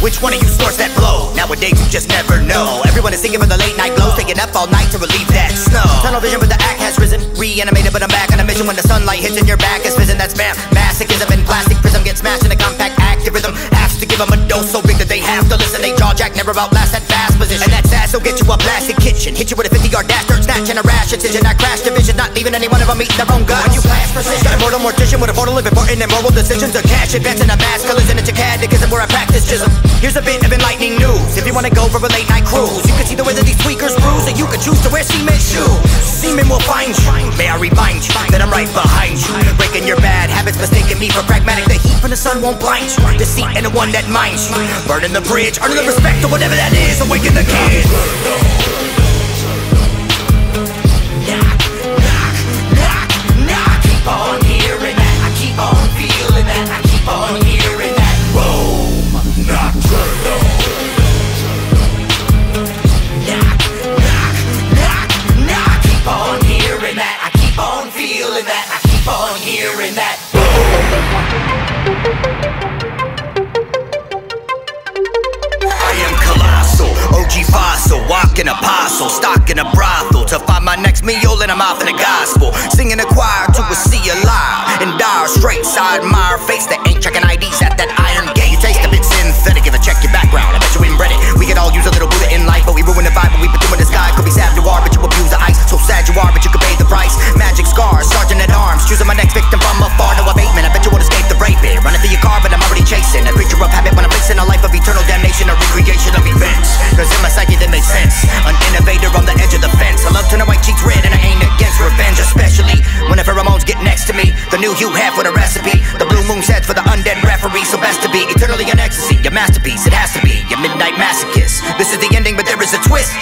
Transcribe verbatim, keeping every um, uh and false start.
Which one of you scores that blow? Nowadays you just never know. Everyone is singing for the late night blows, taking up all night to relieve that snow. Tunnel vision, but the act has risen. Reanimated, but I'm back on a mission. When the sunlight hits in your back, it's fizzing. That's spam masochism in plastic prism. Get smashed in a compact activism. Asked to give them a dose so big that they have to listen. They jaw jack, never outlast that fast position. And that's ass, so get you a plastic kitchen. Hit you with a fifty yard dash, dirt snatch and a rash incision. I crash division, not leaving any one of them eating their own guts. When you flash precision, an immortal mortician with a portal of important and moral decisions. A cash advance in a mask, listen to catechism where I practice chism. Here's a bit of enlightening news. If you wanna go for a late night cruise, you can see the way that these tweakers bruise, and you can choose to wear cement shoes. Semen will find you. May I remind you that I'm right behind you, breaking your bad habits, mistaking me for pragmatic. The heat from the sun won't blind you, deceit and the one that minds you. Burning the bridge, earning the respect or whatever that is. Awaken the kid. Knock, knock, knock, knock. Keep on hearing that. I keep on feeling that. I keep on hearing that. Boom, knock, knock. Hearing that. I am colossal, O G fossil, walking apostle, stocking a brothel to find my next meal and I'm off in the gospel, singing a choir to a sea of lie and dire straits. I admire face that ain't checking I Ds at that iron gate. You taste a bit synthetic if I check your background. I bet you inbred it. We could all use a little Buddha in life, but we ruin the vibe when we put you in the sky. Could be sad you are, but you abuse the ice. So sad you are, but you could pay the price. Magic scars, sergeant at arms, choosing my next victim from afar. No abatement, I bet you won't escape the raping. Running through your car, but I'm already chasing a creature of habit when I'm facing a life of eternal damnation, a recreation of events. Cause in my psyche that makes sense, an innovator on the edge of the fence. I love turning white cheeks red and I ain't against revenge, especially whenever Ramones get next to me. The new Hugh Hef with a recipe, the blue moon sets for the undead referee. So best to be eternally in ecstasy, your masterpiece, it has to be your midnight masochist. This is the ending, but there is a twist.